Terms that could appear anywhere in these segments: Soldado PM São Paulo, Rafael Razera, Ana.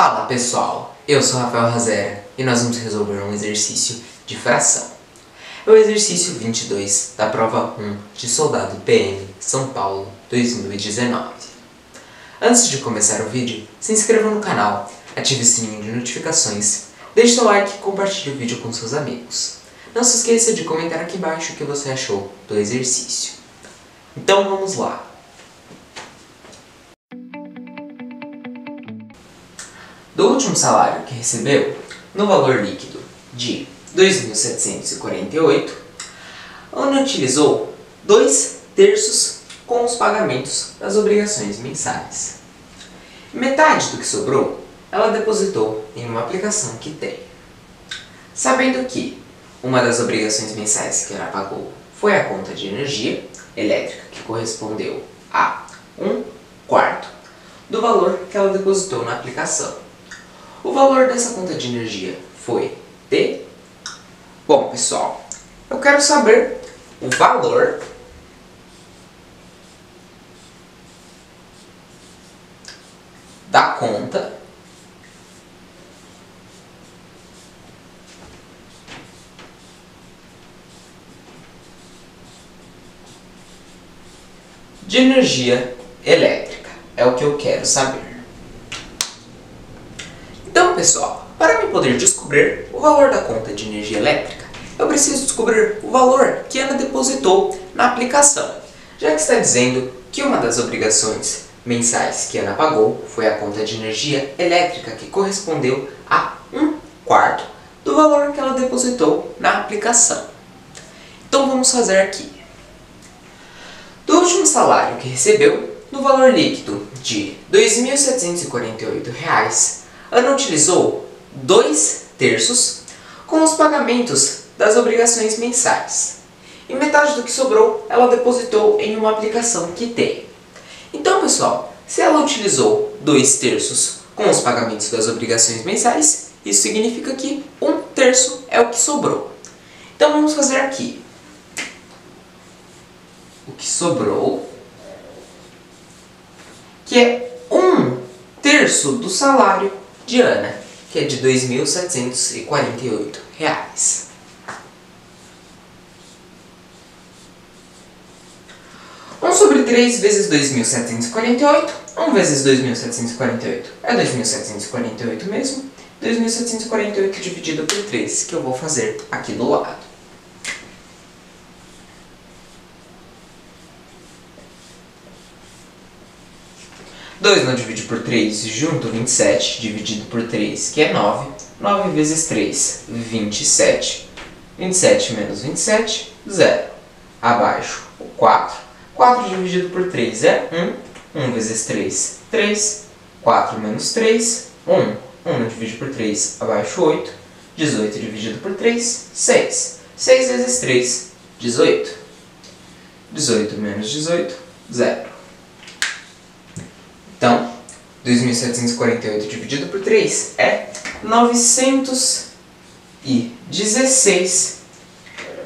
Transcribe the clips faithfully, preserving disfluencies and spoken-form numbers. Fala pessoal, eu sou Rafael Razera e nós vamos resolver um exercício de fração. É o exercício vinte e dois da prova um de Soldado P M São Paulo dois mil e dezenove. Antes de começar o vídeo, se inscreva no canal, ative o sininho de notificações, deixe seu like e compartilhe o vídeo com seus amigos. Não se esqueça de comentar aqui embaixo o que você achou do exercício. Então vamos lá! Do último salário que recebeu, no valor líquido de dois mil setecentos e quarenta e oito, Ana utilizou dois terços com os pagamentos das obrigações mensais. Metade do que sobrou, ela depositou em uma aplicação que tem. Sabendo que uma das obrigações mensais que ela pagou foi a conta de energia elétrica, que correspondeu a um quarto do valor que ela depositou na aplicação. O valor dessa conta de energia foi T. Bom, pessoal, eu quero saber o valor da conta de energia elétrica. É o que eu quero saber. Então, pessoal, para eu poder descobrir o valor da conta de energia elétrica, eu preciso descobrir o valor que Ana depositou na aplicação, já que está dizendo que uma das obrigações mensais que Ana pagou foi a conta de energia elétrica, que correspondeu a um quarto do valor que ela depositou na aplicação. Então vamos fazer aqui. Do último salário que recebeu, no valor líquido de dois mil setecentos e quarenta e oito reais, Ana utilizou dois terços com os pagamentos das obrigações mensais. E metade do que sobrou, ela depositou em uma aplicação que tem. Então, pessoal, se ela utilizou dois terços com os pagamentos das obrigações mensais, isso significa que um terço é o que sobrou. Então, vamos fazer aqui. O que sobrou, que é um terço do salário de Ana, que é de dois mil setecentos e quarenta e oito reais. um sobre três vezes dois mil setecentos e quarenta e oito, um vezes dois mil setecentos e quarenta e oito é dois mil setecentos e quarenta e oito mesmo, dois mil setecentos e quarenta e oito dividido por três, que eu vou fazer aqui do lado. dois não divide por três, junto vinte e sete, dividido por três, que é nove. nove vezes três, vinte e sete. vinte e sete menos vinte e sete, zero. Abaixo, o quatro. quatro dividido por três é um. um vezes três, três. quatro menos três, um. um não divide por três, abaixo, oito. dezoito dividido por três, seis. seis vezes três, dezoito. dezoito menos dezoito, zero. Então, dois mil setecentos e quarenta e oito dividido por três é novecentos e dezesseis,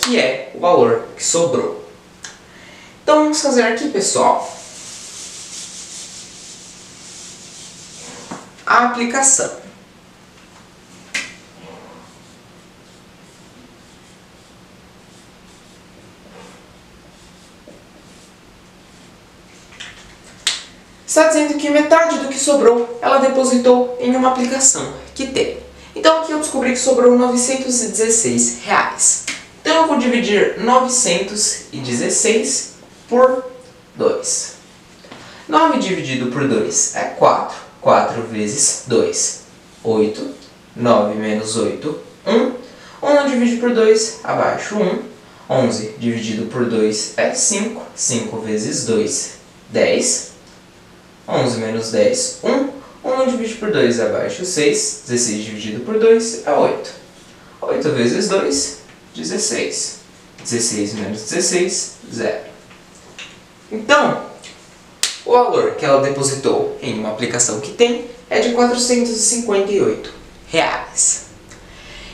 que é o valor que sobrou. Então, vamos fazer aqui, pessoal, a aplicação. Está dizendo que metade do que sobrou, ela depositou em uma aplicação que tem. Então aqui eu descobri que sobrou novecentos e dezesseis reais. Então eu vou dividir novecentos e dezesseis por dois. nove dividido por dois é quatro. quatro vezes dois, oito. nove menos oito, um. um não divide por dois, abaixo, um. onze dividido por dois é cinco. cinco vezes dois, dez. onze menos dez, um. um não divide por dois, abaixo, seis. dezesseis dividido por dois é oito. oito vezes dois, dezesseis. dezesseis menos dezesseis, zero. Então, o valor que ela depositou em uma aplicação que tem é de quatrocentos e cinquenta e oito reais.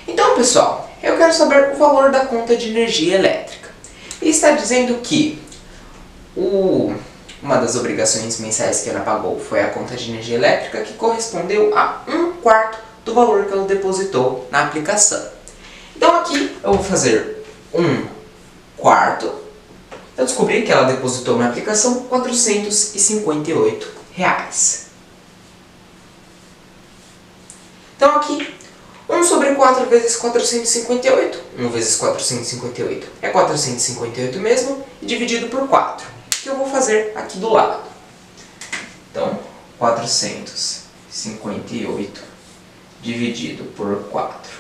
Então, pessoal, eu quero saber o valor da conta de energia elétrica. E está dizendo que o... Uma das obrigações mensais que ela pagou foi a conta de energia elétrica, que correspondeu a um quarto do valor que ela depositou na aplicação. Então aqui eu vou fazer um quarto. Eu descobri que ela depositou na aplicação quatrocentos e cinquenta e oito reais. Então aqui, um sobre quatro vezes quatrocentos e cinquenta e oito. um vezes quatrocentos e cinquenta e oito é quatrocentos e cinquenta e oito mesmo, e dividido por quatro, que eu vou fazer aqui do lado. Então, quatrocentos e cinquenta e oito dividido por quatro.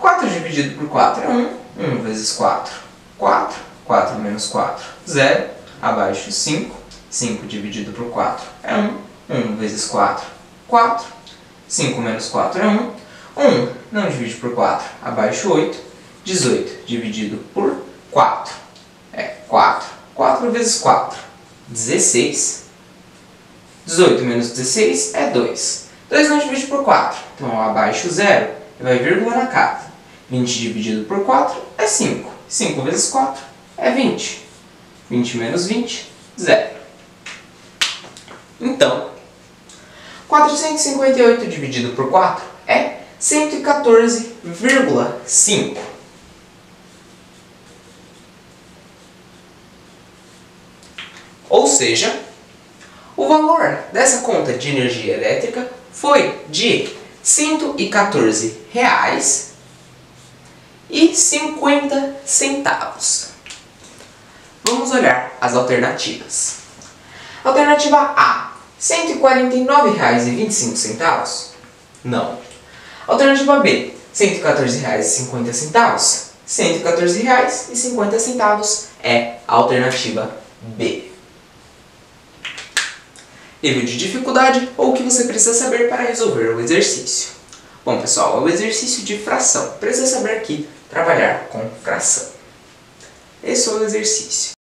quatro dividido por quatro é um. um vezes quatro, quatro. quatro menos quatro, zero. Abaixo, cinco. cinco dividido por quatro é um. um vezes quatro, quatro. cinco menos quatro é um. um não divide por quatro, abaixo oito. dezoito dividido por quatro é quatro. quatro vezes quatro, dezesseis. dezoito menos dezesseis é dois. dois não divide por quatro, então abaixo zero, vai vírgula na casa. vinte dividido por quatro é cinco. cinco vezes quatro é vinte. vinte menos vinte, zero. Então, quatrocentos e cinquenta e oito dividido por quatro é cento e quatorze vírgula cinco. Ou seja, o valor dessa conta de energia elétrica foi de cento e quatorze reais e cinquenta centavos. Vamos olhar as alternativas. Alternativa A, cento e quarenta e nove reais e vinte e cinco centavos? Não. Alternativa B, cento e quatorze reais e cinquenta centavos? cento e quatorze reais e cinquenta centavos é a alternativa B. Nível de dificuldade ou o que você precisa saber para resolver o exercício. Bom, pessoal, é o exercício de fração. Precisa saber aqui trabalhar com fração. Esse é o exercício.